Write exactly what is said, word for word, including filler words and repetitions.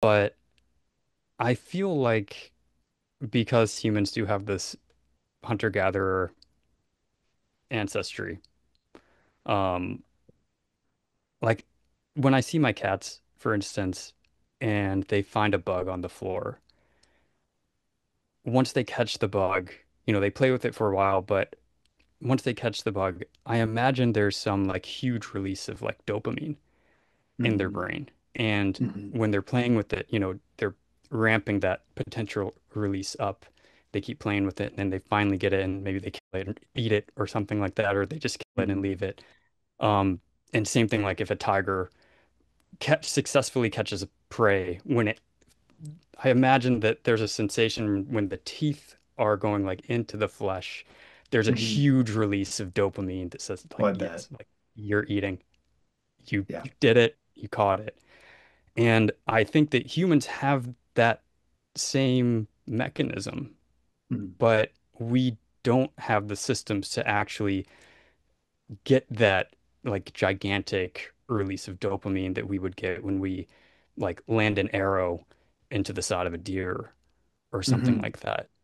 But I feel like because humans do have this hunter-gatherer ancestry, um, like when I see my cats, for instance, and they find a bug on the floor, once they catch the bug, you know, they play with it for a while, but once they catch the bug, I imagine there's some like huge release of like dopamine in their Mm-hmm. brain. And Mm-hmm. when they're playing with it, you know, they're ramping that potential release up. They keep playing with it and then they finally get it and maybe they kill it and eat it or something like that, or they just kill it and leave it. Um, and same thing, like if a tiger catch successfully catches prey, when it, I imagine that there's a sensation when the teeth are going like into the flesh. There's a Mm-hmm. huge release of dopamine that says Oh, I like, bet. yes, like you're eating, you Yeah. you did it, you caught it. And I think that humans have that same mechanism, Mm. but we don't have the systems to actually get that like gigantic release of dopamine that we would get when we like land an arrow into the side of a deer or something Mhm. like that.